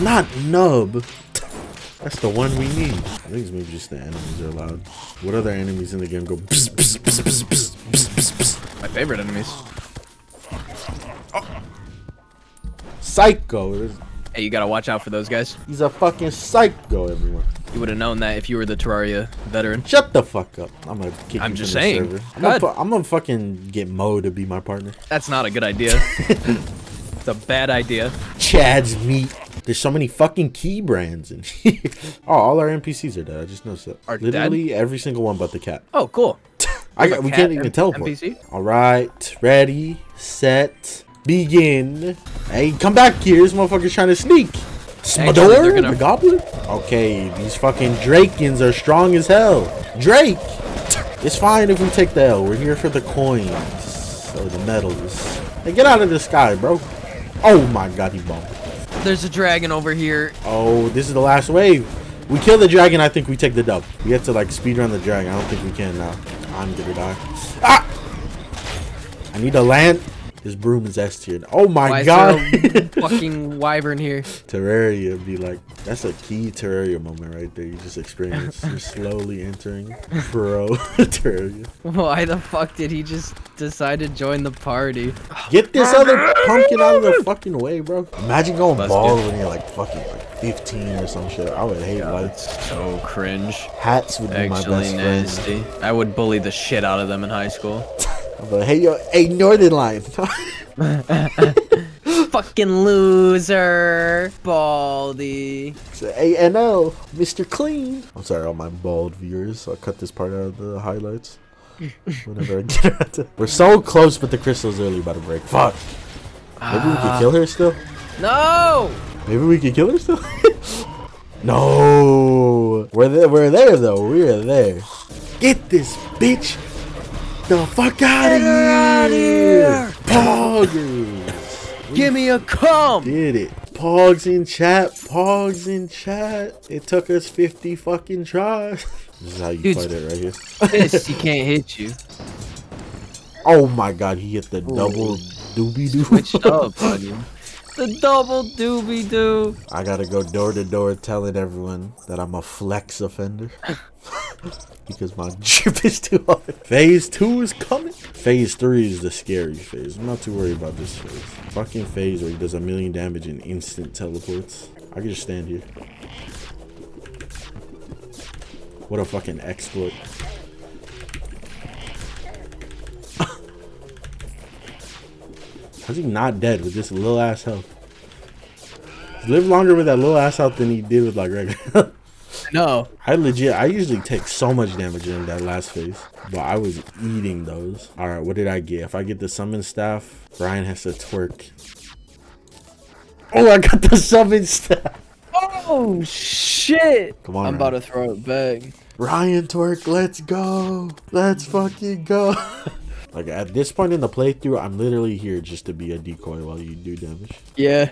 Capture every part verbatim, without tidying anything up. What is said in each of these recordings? Not nub. That's the one we need. I think it's maybe just the enemies are loud. What other enemies in the game go bzz, bzz, bzz, bzz, bzz, bzz, bzz, bzz. My favorite enemies. Oh. Psycho. Hey, you gotta watch out for those guys. He's a fucking psycho, everyone. You would have known that if you were the Terraria veteran. Shut the fuck up. I'm gonna kick I'm you just from saying. The server. I'm gonna, I'm gonna fucking get Mo to be my partner. That's not a good idea. It's a bad idea. Chad's meat. There's so many fucking key brands in here. Oh, all our N P Cs are dead. I just noticed that. Are Literally dead? every single one but the cat. Oh, cool. I got, we can't even teleport. N P C? All right. Ready, set, begin. Hey, come back here. This motherfucker's trying to sneak. Smador? Gonna... The goblin? Okay, these fucking Drakens are strong as hell. Drake! It's fine if we take the L. We're here for the coins. Or the medals. Hey, get out of the sky, bro. Oh my god, he bumped. There's a dragon over here. Oh, this is the last wave. We kill the dragon, I think we take the dub. We have to like speedrun the dragon. I don't think we can now. I'm gonna die. Ah! I need to land. This broom is S tiered. Oh my Why god. Is there a fucking wyvern here. Terraria be like, that's a key Terraria moment right there. You just experience. You're slowly entering pro Terraria. Why the fuck did he just decide to join the party? Get this other pumpkin out of the fucking way, bro. Imagine going Let's bald when you're like fucking like fifteen or some shit. I would hate God, lights. So cringe. Hats would Actually be my best nasty. friend. I would bully the shit out of them in high school. But hey yo, hey Northern Lion. Fucking loser, Baldy. It's A N L, Mister Clean. I'm sorry, all my bald viewers. I'll cut this part out of the highlights. Whenever I get around to. We're so close, but the crystal's really about to break. Fuck. Maybe uh, we could kill her still. No. Maybe we could kill her still. No. We're there. We're there though. We're there. Get this bitch. The fuck out of here! Poggers! Give me a cum! Did it. Pogs in chat. Pogs in chat. It took us fifty fucking tries. This is how you Dude's fight it right here. Pissed he can't hit you. Oh my god, he hit the Ooh. double doobie doo. Switched up on you. The double doobie doo. I gotta go door to door telling everyone that I'm a flex offender. Because my drip is too hard. Phase two is coming. Phase three is the scary phase. I'm not too worried about this phase. Fucking phase where he does a million damage and instant teleports. I can just stand here. What a fucking exploit. How's he not dead with this little ass health? He's lived longer with that little ass health than he did with like regular health. No, I legit. I usually take so much damage in that last phase, but I was eating those. All right, what did I get? If I get the summon staff, Ryan has to twerk. Oh, I got the summon staff. Oh shit! Come on, I'm Ryan. about to throw it back. Ryan twerk, let's go. Let's fucking go. Like at this point in the playthrough, I'm literally here just to be a decoy while you do damage. Yeah.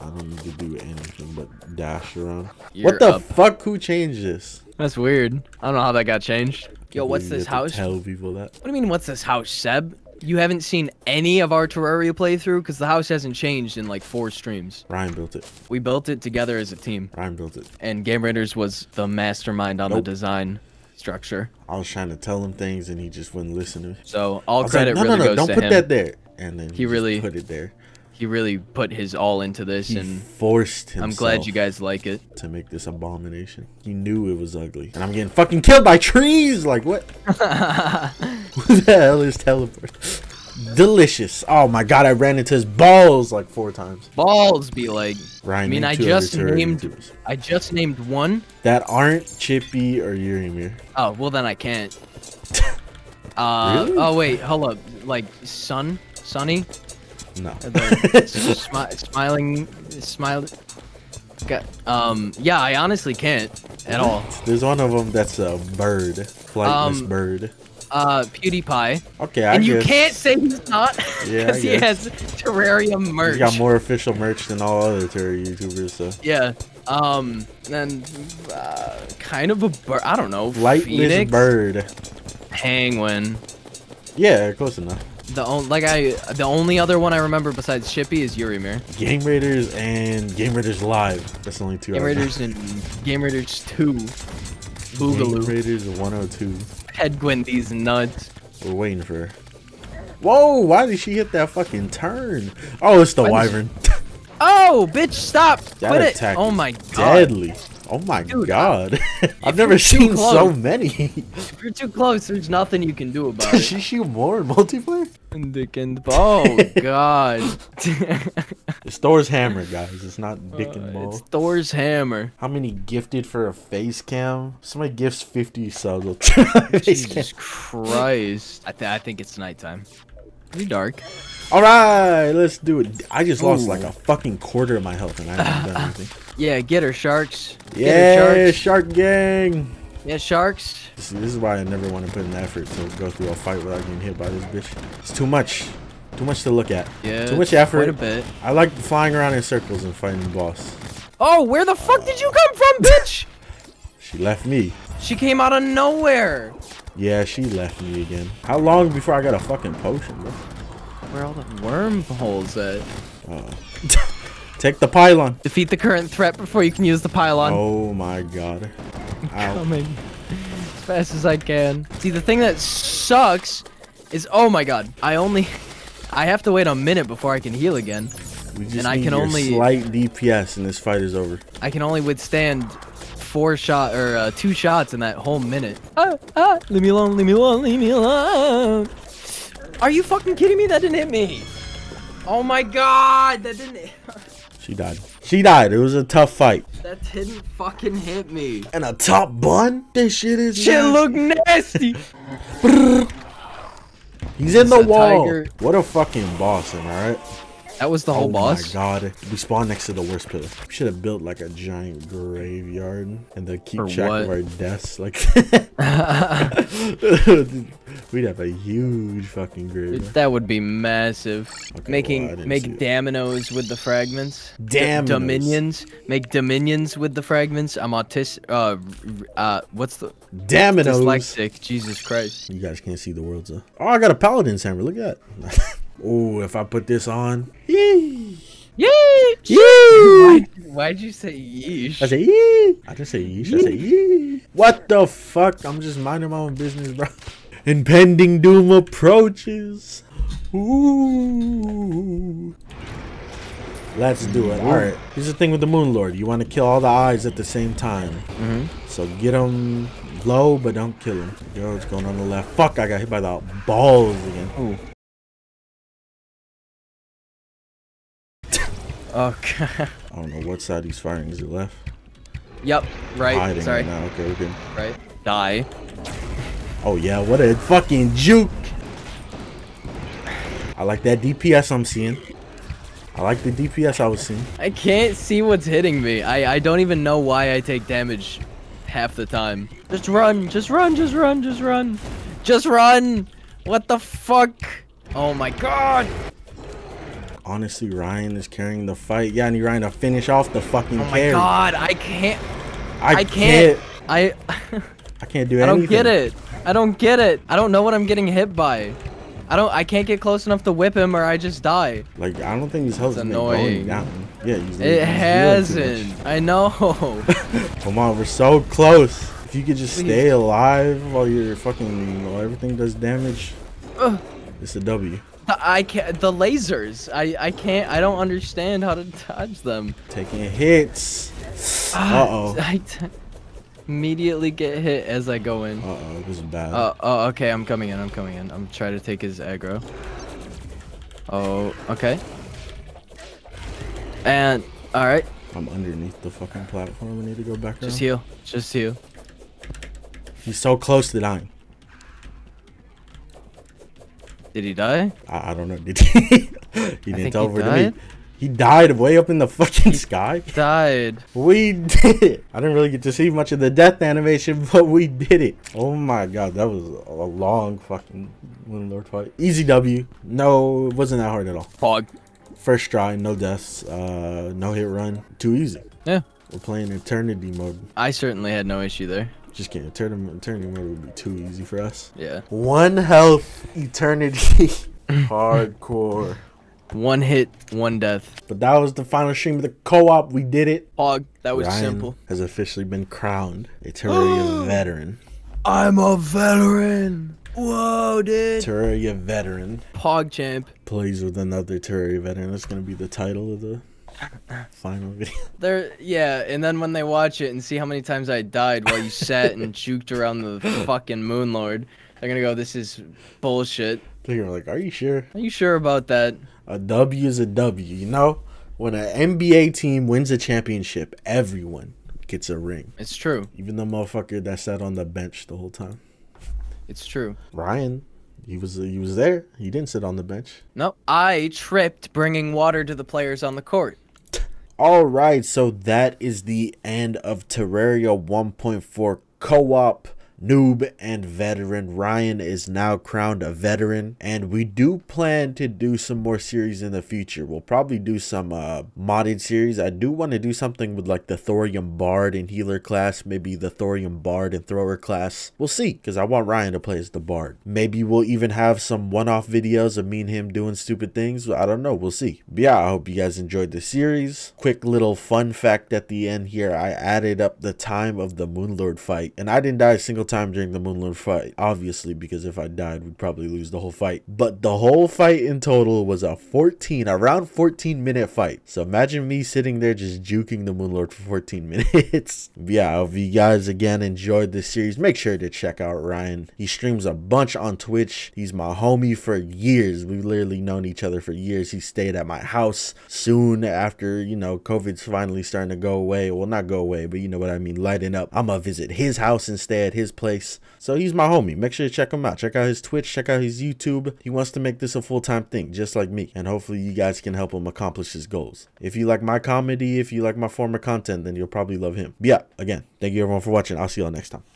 I don't need to do anything but dash around. You're what the up. fuck? Who changed this? That's weird. I don't know how that got changed. Yo, what's this house? Tell people that. What do you mean, what's this house, Seb? You haven't seen any of our Terraria playthrough because the house hasn't changed in like four streams. Ryan built it. We built it together as a team. Ryan built it. And Game Raiders was the mastermind on nope. the design structure. I was trying to tell him things and he just wouldn't listen to me. So all credit like, no, really no, no, goes don't to put him. that there. And then he, he really put it there. He really put his all into this he and forced himself. I'm glad you guys like it. To make this abomination. He knew it was ugly. And I'm getting fucking killed by trees. Like what? What the hell is teleport? Delicious. Oh my god, I ran into his balls like four times. Balls be like. Ryan, I mean, I just named I just named one. That aren't Chippy or Yurimir. Oh, well then I can't. uh really? oh wait, hold up. Like Sun? Sunny? No. smi smiling, smiled. Um, yeah, I honestly can't at all. There's one of them that's a bird, flightless um, bird. Uh, PewDiePie. Okay, I And guess. you can't say he's not because yeah, he has Terraria merch. He's got more official merch than all other Terraria YouTubers, so. Yeah. Um, and uh, kind of a bird. I don't know. Flightless Phoenix? bird. Penguin. Yeah, close enough. The only like I the only other one I remember besides Shippy is Yurimir. Game Raiders and Game Raiders Live. That's only two. Game I Raiders know. and Game Raiders Two. Boogaloo. Game Raiders one oh two. Headgwin these nuts. We're waiting for her. Whoa! Why did she hit that fucking turn? Oh, it's the when Wyvern. She... Oh, bitch! Stop! That Quit attack! It. Oh my god! Deadly! Oh my Dude, god! I've never seen close, so many. If you're too close, there's nothing you can do about it. Does she shoot more in multiplayer? Dick and oh god! It's Thor's hammer, guys. It's not Dick and Ball. Uh, it's Thor's hammer. How many gifted for a face cam? Somebody gifts fifty subs. Jesus Christ! I, th I think it's nighttime. Pretty dark. All right, let's do it. I just Ooh. lost like a fucking quarter of my health, and I haven't done anything. Yeah, get her, sharks. Get yeah, her, sharks. Shark gang. Yeah, sharks. This, this is why I never want to put in the effort to go through a fight without getting hit by this bitch. It's too much. Too much to look at. Yeah, too much effort. Quite a bit. I like flying around in circles and fighting the boss. Oh, where the fuck did you come from, bitch? She left me. She came out of nowhere. Yeah, she left me again. How long before I got a fucking potion, bro? Where are all the wormholes at? Uh-oh. Take the pylon. Defeat the current threat before you can use the pylon. Oh my god. I'm coming as fast as I can. See, the thing that sucks is, oh my god, I only, I have to wait a minute before I can heal again. We just and need I can your only slight D P S, and this fight is over. I can only withstand four shot or uh, two shots in that whole minute. Ah, ah, leave me alone! Leave me alone! Leave me alone! Are you fucking kidding me? That didn't hit me. Oh my god, that didn't. Hit. She died. She died. It was a tough fight. That didn't fucking hit me. And a top bun? This shit is shit nasty. Look nasty. He's in the wall. Tiger. What a fucking boss, am I right? That was the whole oh boss? Oh my god. We spawned next to the worst pillar. We should have built like a giant graveyard and then keep For track what? of our deaths like We'd have a huge fucking graveyard. That would be massive. Okay, Making well, make dominoes with the fragments. Damn. Dominions. Make dominions with the fragments. I'm autistic. Uh, uh, what's the dominoes? Dyslexic. Jesus Christ. You guys can't see the world, though. Oh, I got a paladin's hammer. Look at that. Oh, if I put this on. Yee! Yee! Why, why'd you say yeesh? I said yee! I just say yeesh. Yee. I said yee! What the fuck? I'm just minding my own business, bro. Impending doom approaches. Ooh. Let's do it. All right. Here's the thing with the Moon Lord. You want to kill all the eyes at the same time. Mm-hmm. So get them low, but don't kill them. Yo, it's going on the left. Fuck, I got hit by the balls again. Ooh. Oh god. I don't know what side he's firing. Is it left? Yep. Right. Hiding Sorry. Right now. Okay. Okay. Right. Die. Oh yeah. What a fucking juke. I like that D P S I'm seeing. I like the D P S I was seeing. I can't see what's hitting me. I I don't even know why I take damage half the time. Just run. Just run. Just run. Just run. Just run. What the fuck? Oh my god. Honestly, Ryan is carrying the fight. Yeah, I need Ryan to finish off the fucking carry. Oh my carry. god, I can't. I, I can't. can't. I I can't do anything. I don't get it. I don't get it. I don't know what I'm getting hit by. I don't. I can't get close enough to whip him, or I just die. Like I don't think his health is going down. Yeah, he's, it he's hasn't. I know. Come on, we're so close. If you could just Please. stay alive while your fucking while everything does damage, uh. it's a W. I can't. The lasers. I I can't. I don't understand how to dodge them. Taking hits. Uh oh. I t immediately get hit as I go in. Uh oh, this is bad. Uh, oh, okay. I'm coming in. I'm coming in. I'm trying to take his aggro. Oh, okay. And all right. I'm underneath the fucking platform. I need to go back. Just around. heal. Just heal. He's so close to dying. Did he die? I, I don't know. Did he? he didn't tell over to me. He died way up in the fucking he sky. Died. We did it. I didn't really get to see much of the death animation, but we did it. Oh my god, that was a long fucking Moon Lord fight. Easy W. No, it wasn't that hard at all. Fog. First try, no deaths, uh, no hit run. Too easy. Yeah. We're playing eternity mode. I certainly had no issue there. Just kidding. Eternity mode would be too easy for us. Yeah. One health eternity. Hardcore. One hit, one death. But that was the final stream of the co-op. We did it. Pog, that was Ryan simple. Has officially been crowned a Terraria veteran. I'm a veteran. Whoa, dude. Terraria veteran. Pog champ. Plays with another Terraria veteran. That's going to be the title of the final video. There, yeah, and then when they watch it and see how many times I died while you sat and juked around the fucking Moon Lord, they're going to go, this is bullshit. They're like, are you sure? Are you sure about that? A W is a W, you know? When an N B A team wins a championship, everyone gets a ring. It's true. Even the motherfucker that sat on the bench the whole time. It's true. Ryan, he was he was there. He didn't sit on the bench. No, I tripped bringing water to the players on the court. All right, so that is the end of Terraria one point four co-op. Noob and veteran Ryan is now crowned a veteran, and we do plan to do some more series in the future. We'll probably do some uh modded series. I do want to do something with like the Thorium Bard and Healer class, maybe the Thorium Bard and Thrower class. We'll see, because I want Ryan to play as the Bard. Maybe we'll even have some one-off videos of me and him doing stupid things. I don't know, we'll see. But yeah, I hope you guys enjoyed the series. Quick little fun fact at the end here, I added up the time of the Moon Lord fight, and I didn't die a single time during the Moon Lord fight, obviously, because if I died we'd probably lose the whole fight. But the whole fight in total was a fourteen around fourteen minute fight. So imagine me sitting there just juking the Moon Lord for fourteen minutes. Yeah, if you guys again enjoyed this series, make sure to check out Ryan. He streams a bunch on Twitch. He's my homie for years. We've literally known each other for years. He stayed at my house soon after, you know, COVID's finally starting to go away. Well, not go away, but you know what I mean, lighten up. I'm gonna visit his house and stay at his place. So he's my homie. Make sure to check him out. Check out his Twitch, check out his YouTube. He wants to make this a full-time thing just like me, and hopefully you guys can help him accomplish his goals. If you like my comedy, if you like my former content, then you'll probably love him. But yeah, again, thank you everyone for watching. I'll see y'all next time.